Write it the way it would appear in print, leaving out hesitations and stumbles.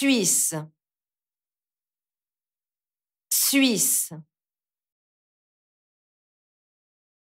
Suisse. Suisse.